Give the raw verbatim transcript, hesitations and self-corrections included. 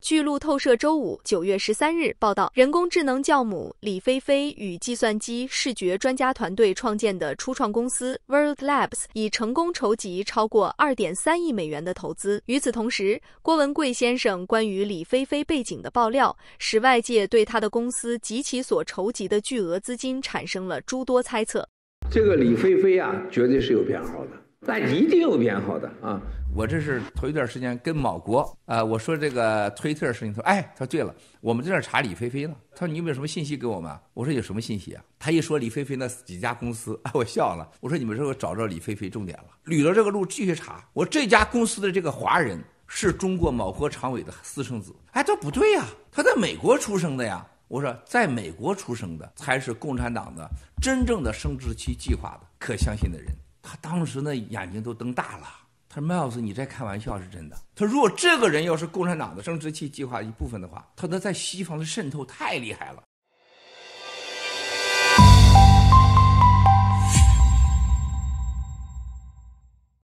据路透社周五九月十三日报道，人工智能教母李飞飞与计算机视觉专家团队创建的初创公司 World Labs 已成功筹集超过 二点三亿美元的投资。与此同时，郭文贵先生关于李飞飞背景的爆料，使外界对他的公司及其所筹集的巨额资金产生了诸多猜测。这个李飞飞啊，绝对是有偏好的。 那一定有偏好的啊！我这是头一段时间跟某国啊、呃，我说这个推特事情，他说哎，他说对了，我们正在查李飞飞呢。他说你有没有什么信息给我们？我说有什么信息啊？他一说李飞飞那几家公司，哎，我笑了。我说你们这个找着李飞飞重点了，捋着这个路继续查。我这家公司的这个华人是中国某国常委的私生子，哎，这不对呀、啊，他在美国出生的呀。 我说，在美国出生的才是共产党的真正的生殖器计划的可相信的人。他当时呢眼睛都瞪大了。他说：“Miles， 你在开玩笑是真的。”他说：“如果这个人要是共产党的生殖器计划一部分的话，他能在西方的渗透太厉害了。”